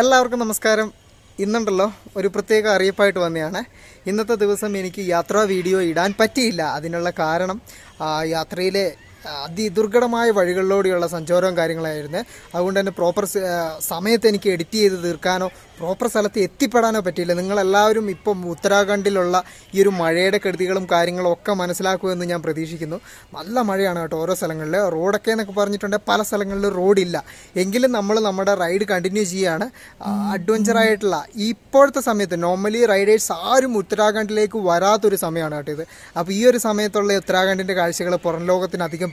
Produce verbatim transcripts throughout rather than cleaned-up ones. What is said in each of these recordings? എല്ലാവർക്കും നമസ്കാരം ഇന്നുണ്ടല്ലോ ഒരു പ്രത്യേക അറിയിപ്പായിട്ട് വന്നയാണ് ഇന്നത്തെ ദിവസം എനിക്ക് യാത്രാ വീഡിയോ ഇടാൻ പറ്റിയില്ല അതിനുള്ള കാരണം യാത്രയിലെ അതിദുർഘടമായ വഴികളിലൂടെയുള്ള സഞ്ചാരവും കാര്യങ്ങളായിരുന്നു അതുകൊണ്ട് തന്നെ പ്രോപ്പർ സമയത്ത് എനിക്ക് എഡിറ്റ് ചെയ്ത് തീർക്കാനോ പ്രോപ്പർ സ്ഥലത്ത് എത്തിപ്പെടാനോ പറ്റിയില്ല നിങ്ങളെല്ലാവരും ഇപ്പം ഉത്തരാഖണ്ഡിലുള്ള ഈ ഒരു മഴയുടെ കെടുതികളും കാര്യങ്ങളും ഒക്കെ മനസ്സിലാക്കുമെന്ന് ഞാൻ പ്രതീക്ഷിക്കുന്നു നല്ല മഴയാണ് കേട്ടോ ഓരോ സ്ഥലങ്ങളിൽ റോഡൊക്കെ എന്നൊക്കെ പറഞ്ഞിട്ടുണ്ട് പല സ്ഥലങ്ങളിൽ റോഡില്ല എങ്കിലും നമ്മൾ നമ്മുടെ റൈഡ് കണ്ടിന്യൂ ചെയ്യുകയാണ് അഡ്വഞ്ചറായിട്ടുള്ള ഇപ്പോഴത്തെ സമയത്ത് നോർമലി റൈഡേഴ്സ് ആരും ഉത്തരാഖണ്ഡിലേക്ക് വരാത്തൊരു സമയമാണ് കേട്ടോ ഇത് അപ്പോൾ ഈ ഒരു സമയത്തുള്ള ഉത്തരാഖണ്ഡിൻ്റെ കാഴ്ചകൾ പുറം ലോകത്തിന് അധികം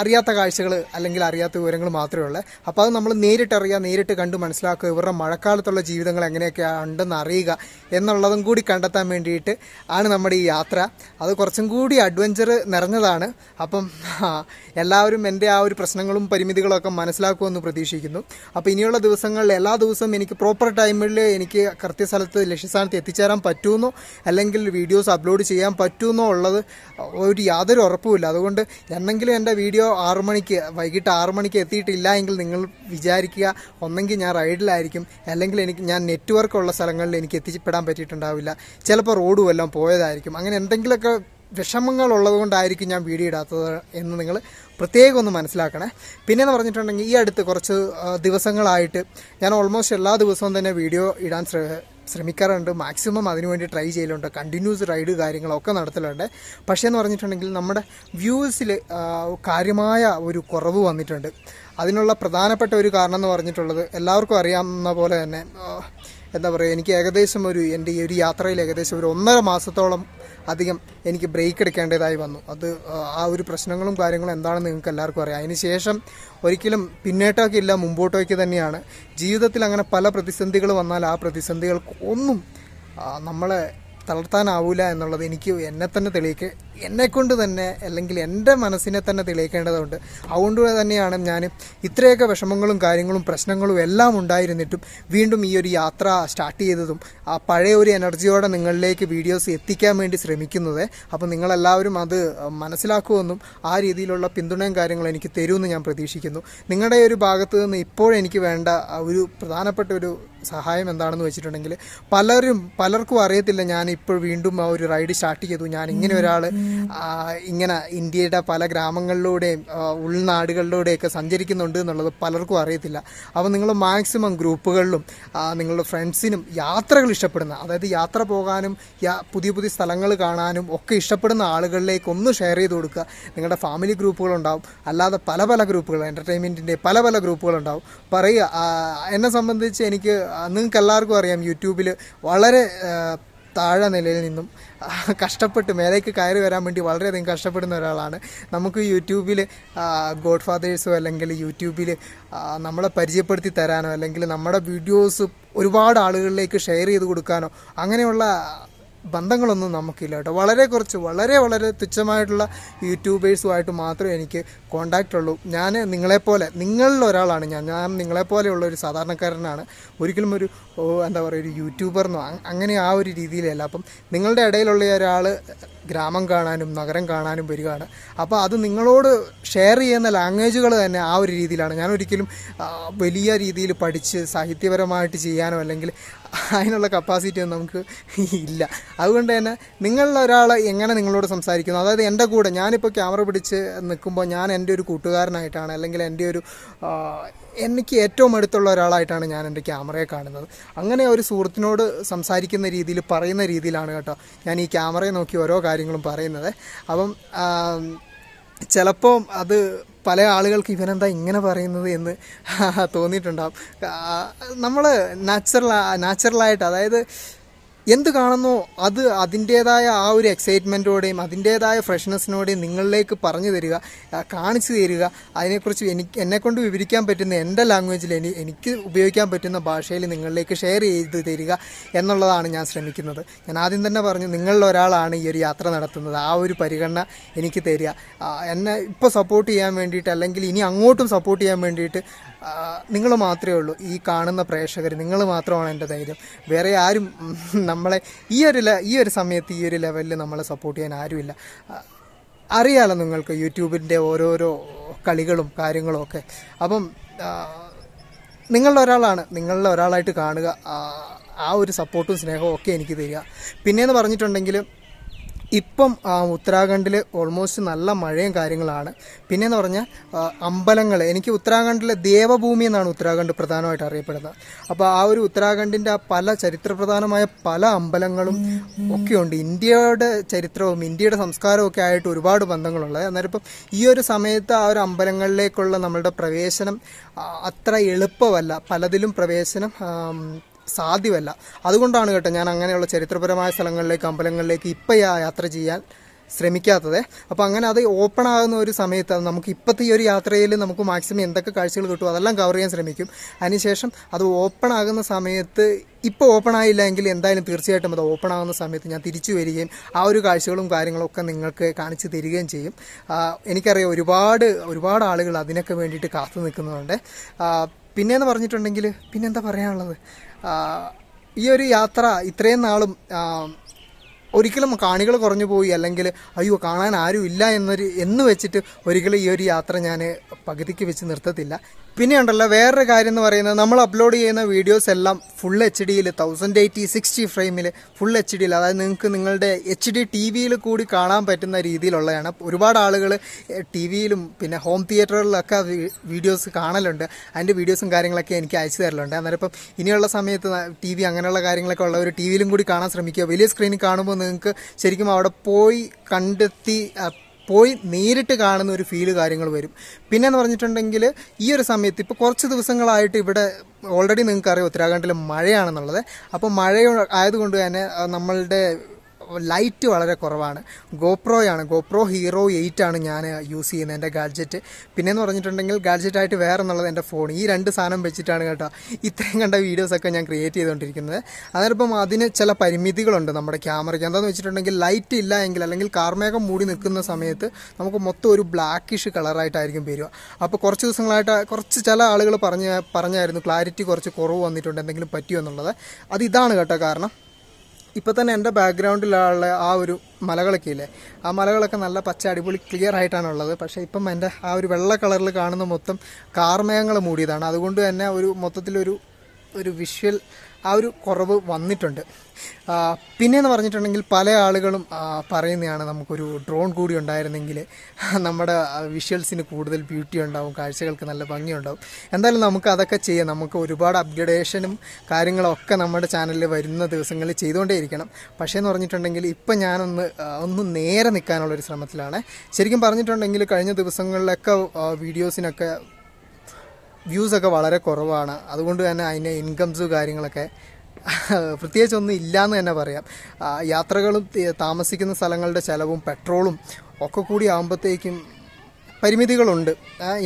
അറിയാത്ത കാഴ്ചകൾ അല്ലെങ്കിൽ അറിയാത്ത വിവരങ്ങൾ മാത്രമേ ഉള്ളൂ അപ്പോൾ അത് നമ്മൾ നേരിട്ടറിയാം നേരിട്ട് കണ്ട് മനസ്സിലാക്കുക ഇവരുടെ മഴക്കാലത്തുള്ള ജീവിതങ്ങൾ എങ്ങനെയൊക്കെ ഉണ്ടെന്ന് അറിയുക എന്നുള്ളതും കൂടി കണ്ടെത്താൻ വേണ്ടിയിട്ട് ആണ് നമ്മുടെ ഈ യാത്ര അത് കുറച്ചും കൂടി അഡ്വഞ്ചർ നിറഞ്ഞതാണ് അപ്പം എല്ലാവരും എൻ്റെ ആ ഒരു പ്രശ്നങ്ങളും പരിമിതികളൊക്കെ മനസ്സിലാക്കുമെന്ന് പ്രതീക്ഷിക്കുന്നു അപ്പോൾ ഇനിയുള്ള ദിവസങ്ങളിൽ എല്ലാ ദിവസവും എനിക്ക് പ്രോപ്പർ ടൈമിൽ എനിക്ക് കൃത്യസ്ഥലത്ത് ലക്ഷ്യസ്ഥാനത്ത് എത്തിച്ചേരാൻ പറ്റുമെന്നോ അല്ലെങ്കിൽ വീഡിയോസ് അപ്ലോഡ് ചെയ്യാൻ പറ്റുമെന്നോ ഉള്ളത് ഒരു യാതൊരു ഉറപ്പുമില്ല അതുകൊണ്ട് എന്തെങ്കിലും എൻ്റെ വീഡിയോ ആറു മണിക്ക് വൈകിട്ട് ആറു മണിക്ക് എത്തിയിട്ടില്ല എങ്കിൽ നിങ്ങൾ വിചാരിക്കുക ഒന്നെങ്കിൽ ഞാൻ റൈഡിലായിരിക്കും അല്ലെങ്കിൽ എനിക്ക് ഞാൻ നെറ്റ്വർക്ക് ഉള്ള സ്ഥലങ്ങളിൽ എനിക്ക് എത്തിപ്പെടാൻ പറ്റിയിട്ടുണ്ടാവില്ല ചിലപ്പോൾ റോഡ് വല്ലതും പോയതായിരിക്കും അങ്ങനെ എന്തെങ്കിലുമൊക്കെ വിഷമങ്ങളുള്ളത് കൊണ്ടായിരിക്കും ഞാൻ വീഡിയോ ഇടാത്തത് എന്ന് നിങ്ങൾ പ്രത്യേകം ഒന്ന് മനസ്സിലാക്കണേ പിന്നെയെന്ന് പറഞ്ഞിട്ടുണ്ടെങ്കിൽ ഈ അടുത്ത് കുറച്ച് ദിവസങ്ങളായിട്ട് ഞാൻ ഓൾമോസ്റ്റ് എല്ലാ ദിവസവും തന്നെ വീഡിയോ ഇടാൻ ശ്രമിക്കാറുണ്ട് മാക്സിമം അതിനുവേണ്ടി ട്രൈ ചെയ്യലുണ്ട് കണ്ടിന്യൂസ് റൈഡ് കാര്യങ്ങളൊക്കെ നടത്തലുണ്ട് പക്ഷേ എന്ന് പറഞ്ഞിട്ടുണ്ടെങ്കിൽ നമ്മുടെ വ്യൂസിൽ കാര്യമായ ഒരു കുറവ് വന്നിട്ടുണ്ട് അതിനുള്ള പ്രധാനപ്പെട്ട ഒരു കാരണം എന്ന് പറഞ്ഞിട്ടുള്ളത് എല്ലാവർക്കും അറിയാവുന്ന പോലെ തന്നെ എന്താ പറയുക എനിക്ക് ഏകദേശം ഒരു എൻ്റെ ഈ ഒരു യാത്രയിൽ ഏകദേശം ഒരു ഒന്നര മാസത്തോളം അധികം എനിക്ക് ബ്രേക്ക് എടുക്കേണ്ടതായി വന്നു അത് ആ ഒരു പ്രശ്നങ്ങളും കാര്യങ്ങളും എന്താണെന്ന് നിങ്ങൾക്ക് എല്ലാവർക്കും അറിയാം അതിനുശേഷം ഒരിക്കലും പിന്നോട്ടേക്കില്ല മുമ്പോട്ടേക്ക് തന്നെയാണ് ജീവിതത്തിൽ അങ്ങനെ പല പ്രതിസന്ധികൾ വന്നാൽ ആ പ്രതിസന്ധികൾക്ക് ഒന്നും നമ്മളെ തളർത്താനാവില്ല എന്നുള്ളത് എനിക്ക് എന്നെ തന്നെ തെളിയിക്ക എന്നെക്കൊണ്ട് തന്നെ അല്ലെങ്കിൽ എൻ്റെ മനസ്സിനെ തന്നെ തെളിയിക്കേണ്ടതുണ്ട് അതുകൊണ്ട് തന്നെയാണ് ഞാൻ ഇത്രയൊക്കെ വിഷമങ്ങളും കാര്യങ്ങളും പ്രശ്നങ്ങളും എല്ലാം ഉണ്ടായിരുന്നിട്ടും വീണ്ടും ഈ ഒരു യാത്ര സ്റ്റാർട്ട് ചെയ്തതും ആ പഴയ ഒരു എനർജിയോടെ നിങ്ങളിലേക്ക് വീഡിയോസ് എത്തിക്കാൻ വേണ്ടി ശ്രമിക്കുന്നത് അപ്പോൾ നിങ്ങളെല്ലാവരും അത് മനസ്സിലാക്കുമെന്നും ആ രീതിയിലുള്ള പിന്തുണയും കാര്യങ്ങളും എനിക്ക് തരുമെന്ന് ഞാൻ പ്രതീക്ഷിക്കുന്നു നിങ്ങളുടെ ഒരു ഭാഗത്ത് നിന്ന് ഇപ്പോഴെനിക്ക് വേണ്ട ഒരു പ്രധാനപ്പെട്ട ഒരു സഹായം എന്താണെന്ന് വെച്ചിട്ടുണ്ടെങ്കിൽ പലരും പലർക്കും അറിയത്തില്ല ഞാൻ ഇപ്പോൾ വീണ്ടും ആ ഒരു റൈഡ് സ്റ്റാർട്ട് ചെയ്തു ഞാൻ ഇങ്ങനെ ഒരാൾ ഇങ്ങനെ ഇന്ത്യയുടെ പല ഗ്രാമങ്ങളിലൂടെയും ഉൾനാടുകളിലൂടെയൊക്കെ സഞ്ചരിക്കുന്നുണ്ട് എന്നുള്ളത് പലർക്കും അറിയത്തില്ല അപ്പോൾ നിങ്ങൾ മാക്സിമം ഗ്രൂപ്പുകളിലും നിങ്ങളുടെ ഫ്രണ്ട്സിനും യാത്രകൾ ഇഷ്ടപ്പെടുന്ന അതായത് യാത്ര പോകാനും പുതിയ പുതിയ സ്ഥലങ്ങൾ കാണാനും ഒക്കെ ഇഷ്ടപ്പെടുന്ന ആളുകളിലേക്ക് ഒന്ന് ഷെയർ ചെയ്ത് കൊടുക്കുക നിങ്ങളുടെ ഫാമിലി ഗ്രൂപ്പുകളുണ്ടാവും അല്ലാതെ പല പല ഗ്രൂപ്പുകൾ എൻ്റർടൈൻമെൻറ്റിൻ്റെ പല പല ഗ്രൂപ്പുകളുണ്ടാവും പറയുക എന്നെ സംബന്ധിച്ച് എനിക്ക് നിങ്ങൾക്ക് എല്ലാവർക്കും അറിയാം യൂട്യൂബിൽ വളരെ താഴെ നിലയിൽ നിന്നും കഷ്ടപ്പെട്ട് മേലേക്ക് കയറി വരാൻ വേണ്ടി വളരെയധികം കഷ്ടപ്പെടുന്ന ഒരാളാണ് നമുക്ക് യൂട്യൂബിൽ ഗോഡ് ഫാദേഴ്സോ അല്ലെങ്കിൽ യൂട്യൂബിൽ നമ്മളെ പരിചയപ്പെടുത്തി തരാനോ അല്ലെങ്കിൽ നമ്മുടെ വീഡിയോസ് ഒരുപാട് ആളുകളിലേക്ക് ഷെയർ ചെയ്ത് കൊടുക്കാനോ അങ്ങനെയുള്ള ബന്ധങ്ങളൊന്നും നമുക്കില്ല കേട്ടോ വളരെ കുറച്ച് വളരെ വളരെ തുച്ഛമായിട്ടുള്ള യൂട്യൂബേഴ്സുമായിട്ട് മാത്രമേ എനിക്ക് കോണ്ടാക്റ്റ് ഉള്ളൂ ഞാൻ നിങ്ങളെപ്പോലെ നിങ്ങളിൽ ഒരാളാണ് ഞാൻ ഞാൻ നിങ്ങളെപ്പോലെയുള്ള ഒരു സാധാരണക്കാരനാണ് ഒരിക്കലും ഒരു എന്താ പറയുക ഒരു യൂട്യൂബറെന്നോ അങ്ങനെ ആ ഒരു രീതിയിലല്ല അപ്പം നിങ്ങളുടെ ഇടയിലുള്ള ഒരാൾ ഗ്രാമം കാണാനും നഗരം കാണാനും വരികയാണ് അപ്പോൾ അത് നിങ്ങളോട് ഷെയർ ചെയ്യുന്ന ലാംഗ്വേജുകൾ തന്നെ ആ ഒരു രീതിയിലാണ് ഞാനൊരിക്കലും വലിയ രീതിയിൽ പഠിച്ച് സാഹിത്യപരമായിട്ട് ചെയ്യാനോ അല്ലെങ്കിൽ അതിനുള്ള കപ്പാസിറ്റി ഒന്നും നമുക്ക് ഇല്ല അതുകൊണ്ട് തന്നെ നിങ്ങളിലൊരാൾ എങ്ങനെ നിങ്ങളോട് സംസാരിക്കുന്നു അതായത് എൻ്റെ കൂടെ ഞാനിപ്പോൾ ക്യാമറ പിടിച്ച് നിൽക്കുമ്പോൾ ഞാൻ എൻ്റെ ഒരു കൂട്ടുകാരനായിട്ടാണ് അല്ലെങ്കിൽ എൻ്റെ ഒരു എനിക്ക് ഏറ്റവും അടുത്തുള്ള ഒരാളായിട്ടാണ് ഞാൻ എൻ്റെ ക്യാമറയെ കാണുന്നത് അങ്ങനെ ഒരു സുഹൃത്തിനോട് സംസാരിക്കുന്ന രീതിയിൽ പറയുന്ന രീതിയിലാണ് കേട്ടോ ഞാൻ ഈ ക്യാമറയെ നോക്കി ഓരോ കാര്യങ്ങളും പറയുന്നത് അപ്പം ചിലപ്പോൾ അത് പല ആളുകൾക്ക് ഇവനെന്താ ഇങ്ങനെ പറയുന്നത് എന്ന് തോന്നിയിട്ടുണ്ടാകും നമ്മൾ നാച്ചുറൽ നാച്ചുറലായിട്ട് അതായത് എന്ത് കാണുന്നോ അത് അതിൻ്റേതായ ആ ഒരു എക്സൈറ്റ്മെൻറ്റോടെയും അതിൻ്റേതായ ഫ്രഷ്നെസ്സിനോടെയും നിങ്ങളിലേക്ക് പറഞ്ഞു തരിക കാണിച്ചു തരിക അതിനെക്കുറിച്ച് എനിക്ക് എന്നെക്കൊണ്ട് വിവരിക്കാൻ പറ്റുന്ന എൻ്റെ ലാംഗ്വേജിൽ എനി എനിക്ക് ഉപയോഗിക്കാൻ പറ്റുന്ന ഭാഷയിൽ നിങ്ങളിലേക്ക് ഷെയർ ചെയ്ത് തരിക എന്നുള്ളതാണ് ഞാൻ ശ്രമിക്കുന്നത് ഞാൻ ആദ്യം തന്നെ പറഞ്ഞു നിങ്ങളിലൊരാളാണ് ഈ ഒരു യാത്ര നടത്തുന്നത് ആ ഒരു പരിഗണന എനിക്ക് തരിക എന്നെ ഇപ്പോൾ സപ്പോർട്ട് ചെയ്യാൻ വേണ്ടിയിട്ട് അല്ലെങ്കിൽ ഇനി അങ്ങോട്ടും സപ്പോർട്ട് ചെയ്യാൻ വേണ്ടിയിട്ട് നിങ്ങൾ മാത്രമേ ഉള്ളൂ ഈ കാണുന്ന പ്രേക്ഷകർ നിങ്ങൾ മാത്രമാണ് എൻ്റെ ധൈര്യം വേറെ ആരും നമ്മളെ ഈ ഒരു ഈ ഒരു സമയത്ത് ഈ ഒരു ലെവലിൽ നമ്മളെ സപ്പോർട്ട് ചെയ്യാൻ ആരുമില്ല അറിയാലോ നിങ്ങൾക്ക് യൂട്യൂബിൻ്റെ ഓരോരോ കളികളും കാര്യങ്ങളും ഒക്കെ അപ്പം നിങ്ങളുടെ ഒരാളാണ് നിങ്ങളുടെ ഒരാളായിട്ട് കാണുക ആ ഒരു സപ്പോർട്ടും സ്നേഹവും ഒക്കെ എനിക്ക് തരിക. പിന്നെയെന്ന് പറഞ്ഞിട്ടുണ്ടെങ്കിൽ ഇപ്പം ഉത്തരാഖണ്ഡിൽ ഓൾമോസ്റ്റ് നല്ല മഴയും കാര്യങ്ങളാണ്. പിന്നെയെന്ന് പറഞ്ഞാൽ അമ്പലങ്ങൾ, എനിക്ക് ഉത്തരാഖണ്ഡിലെ ദേവഭൂമി എന്നാണ് ഉത്തരാഖണ്ഡ് പ്രധാനമായിട്ട് അറിയപ്പെടുന്നത്. അപ്പോൾ ആ ഒരു ഉത്തരാഖണ്ഡിൻ്റെ ആ പല ചരിത്രപ്രധാനമായ പല അമ്പലങ്ങളും ഒക്കെയുണ്ട്. ഇന്ത്യയുടെ ചരിത്രവും ഇന്ത്യയുടെ സംസ്കാരവും ഒക്കെ ആയിട്ട് ഒരുപാട് ബന്ധങ്ങളുള്ളത്. അന്നേരം ഇപ്പം ഈ ഒരു സമയത്ത് ആ ഒരു അമ്പലങ്ങളിലേക്കുള്ള നമ്മളുടെ പ്രവേശനം അത്ര എളുപ്പമല്ല, പലതിലും പ്രവേശനം സാധ്യമല്ല. അതുകൊണ്ടാണ് കേട്ടോ ഞാൻ അങ്ങനെയുള്ള ചരിത്രപരമായ സ്ഥലങ്ങളിലേക്ക് അമ്പലങ്ങളിലേക്ക് ഇപ്പം യാത്ര ചെയ്യാൻ ശ്രമിക്കാത്തത്. അപ്പോൾ അങ്ങനെ അത് ഓപ്പൺ ആകുന്ന ഒരു സമയത്ത് അത് നമുക്ക് ഇപ്പോഴത്തെ ഈ ഒരു യാത്രയിൽ നമുക്ക് മാക്സിമം എന്തൊക്കെ കാഴ്ചകൾ കിട്ടുമോ അതെല്ലാം കവർ ചെയ്യാൻ ശ്രമിക്കും. അതിനുശേഷം അത് ഓപ്പൺ ആകുന്ന സമയത്ത് ഇപ്പോൾ ഓപ്പൺ ആയില്ല എങ്കിൽ എന്തായാലും തീർച്ചയായിട്ടും അത് ഓപ്പൺ ആകുന്ന സമയത്ത് ഞാൻ തിരിച്ചു വരികയും ആ ഒരു കാഴ്ചകളും കാര്യങ്ങളൊക്കെ നിങ്ങൾക്ക് കാണിച്ചു തരികയും ചെയ്യും. എനിക്കറിയാം ഒരുപാട് ഒരുപാട് ആളുകൾ അതിനൊക്കെ വേണ്ടിയിട്ട് കാത്തു നിൽക്കുന്നുണ്ട്. പിന്നെയെന്ന് പറഞ്ഞിട്ടുണ്ടെങ്കിൽ പിന്നെന്താ പറയാനുള്ളത്, ഈ ഒരു യാത്ര ഇത്രയും നാളും ഒരിക്കലും കാണികൾ കുറഞ്ഞു പോയി അല്ലെങ്കിൽ അയ്യോ കാണാൻ ആരും ഇല്ല എന്നൊരു എന്ന് വെച്ചിട്ട് ഒരിക്കലും ഈ ഒരു യാത്ര ഞാൻ പകുതിക്ക് വെച്ച് നിർത്തത്തില്ല. പിന്നെ ഉണ്ടല്ലോ വേറൊരു കാര്യം എന്ന് പറയുന്നത്, നമ്മൾ അപ്ലോഡ് ചെയ്യുന്ന വീഡിയോസ് എല്ലാം ഫുൾ എച്ച് ഡിയിൽ തൗസൻഡ് എയ്റ്റി സിക്സ്റ്റി ഫ്രെയിമിൽ ഫുൾ എച്ച് ഡിയിൽ, അതായത് നിങ്ങൾക്ക് നിങ്ങളുടെ എച്ച് ഡി ടി വിയിൽ കൂടി കാണാൻ പറ്റുന്ന രീതിയിലുള്ളതാണ്. ഒരുപാട് ആളുകൾ ടി വിയിലും പിന്നെ ഹോം തിയേറ്ററുകളിലൊക്കെ വീഡിയോസ് കാണലുണ്ട്, അതിൻ്റെ വീഡിയോസും കാര്യങ്ങളൊക്കെ എനിക്ക് അയച്ചു തരലുണ്ട്. അന്നേരം ഇപ്പം ഇനിയുള്ള സമയത്ത് ടി വി അങ്ങനെയുള്ള കാര്യങ്ങളൊക്കെ ഉള്ളവർ ടി വിയിലും കൂടി കാണാൻ ശ്രമിക്കുക. വലിയ സ്ക്രീനിൽ കാണുമ്പോൾ നിങ്ങൾക്ക് ശരിക്കും അവിടെ പോയി കണ്ടെത്തി പോയി നേരിട്ട് കാണുന്ന ഒരു ഫീല് കാര്യങ്ങൾ വരും. പിന്നെയെന്ന് പറഞ്ഞിട്ടുണ്ടെങ്കിൽ ഈ ഒരു സമയത്ത് ഇപ്പോൾ കുറച്ച് ദിവസങ്ങളായിട്ട് ഇവിടെ ഓൾറെഡി നിങ്ങൾക്കറിയാം ഉത്തരാഖണ്ഡിൽ മഴയാണെന്നുള്ളത്. അപ്പോൾ മഴ ആയതുകൊണ്ട് തന്നെ നമ്മളുടെ ലൈറ്റ് വളരെ കുറവാണ്. ഗോപ്രോയാണ് ഗോപ്രോ ഹീറോ എയ്റ്റ് ആണ് ഞാൻ യൂസ് ചെയ്യുന്നത്, എൻ്റെ ഗാഡ്ജറ്റ്. പിന്നെയെന്ന് പറഞ്ഞിട്ടുണ്ടെങ്കിൽ ഗാഡ്ജറ്റായിട്ട് വേറെ എന്നുള്ളത് എൻ്റെ ഫോൺ. ഈ രണ്ട് സാധനം വെച്ചിട്ടാണ് കേട്ടോ ഇത്രയും കണ്ട വീഡിയോസൊക്കെ ഞാൻ ക്രിയേറ്റ് ചെയ്തുകൊണ്ടിരിക്കുന്നത്. അതായത് ഇപ്പം അതിന് ചില പരിമിതികളുണ്ട് നമ്മുടെ ക്യാമറയ്ക്ക്. എന്താണെന്ന് വെച്ചിട്ടുണ്ടെങ്കിൽ ലൈറ്റ് ഇല്ല എങ്കിൽ അല്ലെങ്കിൽ കാർമേഘം മൂടി നിൽക്കുന്ന സമയത്ത് നമുക്ക് മൊത്തം ഒരു ബ്ലാക്കിഷ് കളറായിട്ടായിരിക്കും വരിക. അപ്പോൾ കുറച്ച് ദിവസങ്ങളായിട്ട് കുറച്ച് ചില ആളുകൾ പറഞ്ഞ് പറഞ്ഞായിരുന്നു ക്ലാരിറ്റി കുറച്ച് കുറവ് വന്നിട്ടുണ്ട്, എന്തെങ്കിലും പറ്റുമോ എന്നുള്ളത്. അത് ഇതാണ് കേട്ടോ കാരണം. ഇപ്പോൾ തന്നെ എൻ്റെ ബാക്ക്ഗ്രൗണ്ടിലുള്ള ആ ഒരു മലകളൊക്കെ ഇല്ലേ, ആ മലകളൊക്കെ നല്ല പച്ച അടിപൊളി ക്ലിയർ ആയിട്ടാണുള്ളത്. പക്ഷേ ഇപ്പം എൻ്റെ ആ ഒരു വെള്ള കളറിൽ കാണുന്ന മൊത്തം കാർമേഘങ്ങൾ മൂടിയതാണ്. അതുകൊണ്ട് തന്നെ ഒരു മൊത്തത്തിലൊരു ഒരു വിഷ്വൽ ആ ഒരു കുറവ് വന്നിട്ടുണ്ട്. പിന്നെയെന്ന് പറഞ്ഞിട്ടുണ്ടെങ്കിൽ പല ആളുകളും പറയുന്നതാണ് നമുക്കൊരു ഡ്രോൺ കൂടി ഉണ്ടായിരുന്നെങ്കിൽ നമ്മുടെ വിഷ്വൽസിന് കൂടുതൽ ബ്യൂട്ടി ഉണ്ടാവും, കാഴ്ചകൾക്ക് നല്ല ഭംഗിയുണ്ടാവും. എന്തായാലും നമുക്ക് അതൊക്കെ ചെയ്യാം. നമുക്ക് ഒരുപാട് അപ്ഗ്രഡേഷനും കാര്യങ്ങളൊക്കെ നമ്മുടെ ചാനലിൽ വരുന്ന ദിവസങ്ങളിൽ ചെയ്തുകൊണ്ടേയിരിക്കണം. പക്ഷേ എന്ന് പറഞ്ഞിട്ടുണ്ടെങ്കിൽ ഇപ്പം ഞാനൊന്ന് ഒന്ന് നേരെ നിൽക്കാനുള്ളൊരു ശ്രമത്തിലാണ്. ശരിക്കും പറഞ്ഞിട്ടുണ്ടെങ്കിൽ കഴിഞ്ഞ ദിവസങ്ങളിലൊക്കെ വീഡിയോസിനൊക്കെ വ്യൂസൊക്കെ വളരെ കുറവാണ്. അതുകൊണ്ട് തന്നെ അതിൻ്റെ ഇൻകംസ് കാര്യങ്ങളൊക്കെ പ്രത്യേകിച്ചൊന്നും ഇല്ലയെന്ന് തന്നെ പറയാം. യാത്രകളും താമസിക്കുന്ന സ്ഥലങ്ങളുടെ ചിലവും പെട്രോളും ഒക്കെ കൂടി ആകുമ്പോഴത്തേക്കും പരിമിതികളുണ്ട്.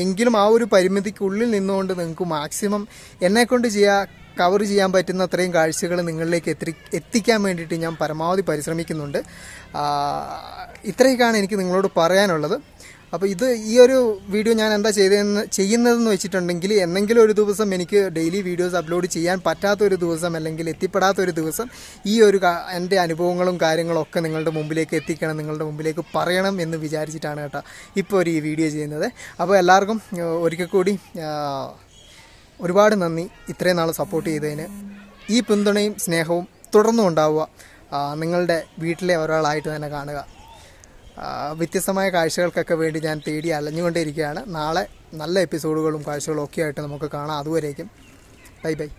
എങ്കിലും ആ ഒരു പരിമിതിക്കുള്ളിൽ നിന്നുകൊണ്ട് നിങ്ങൾക്ക് മാക്സിമം എന്നെക്കൊണ്ട് ചെയ്യാൻ കവർ ചെയ്യാൻ പറ്റുന്ന അത്രയും കാഴ്ചകൾ നിങ്ങളിലേക്ക് എത്തി എത്തിക്കാൻ വേണ്ടിയിട്ട് ഞാൻ പരമാവധി പരിശ്രമിക്കുന്നുണ്ട്. ഇത്രയൊക്കെയാണ് എനിക്ക് നിങ്ങളോട് പറയാനുള്ളത്. അപ്പോൾ ഇത് ഈ ഒരു വീഡിയോ ഞാൻ എന്താ ചെയ്തതെന്ന് ചെയ്യുന്നതെന്ന് വെച്ചിട്ടുണ്ടെങ്കിൽ, എന്തെങ്കിലും ഒരു ദിവസം എനിക്ക് ഡെയിലി വീഡിയോസ് അപ്ലോഡ് ചെയ്യാൻ പറ്റാത്തൊരു ദിവസം അല്ലെങ്കിൽ എത്തിപ്പെടാത്തൊരു ദിവസം ഈ ഒരു എൻ്റെ അനുഭവങ്ങളും കാര്യങ്ങളൊക്കെ നിങ്ങളുടെ മുമ്പിലേക്ക് എത്തിക്കണം, നിങ്ങളുടെ മുമ്പിലേക്ക് പറയണം എന്ന് വിചാരിച്ചിട്ടാണ് കേട്ടോ ഇപ്പോൾ ഒരു ഈ വീഡിയോ ചെയ്യുന്നത്. അപ്പോൾ എല്ലാവർക്കും ഒരിക്കൽ കൂടി ഒരുപാട് നന്ദി, ഇത്രയും നാൾ സപ്പോർട്ട് ചെയ്തതിന്. ഈ പിന്തുണയും സ്നേഹവും തുടർന്നും ഉണ്ടാവുക. നിങ്ങളുടെ വീട്ടിലെ ഒരാളായിട്ട് തന്നെ കാണുക. വ്യത്യസ്തമായ കാഴ്ചകൾക്കൊക്കെ വേണ്ടി ഞാൻ തേടി അലഞ്ഞുകൊണ്ടേയിരിക്കുകയാണ്. നാളെ നല്ല എപ്പിസോഡുകളും കാഴ്ചകളും ഒക്കെ ആയിട്ട് നമുക്ക് കാണാം. അതുവരേക്കും ബൈ ബൈ.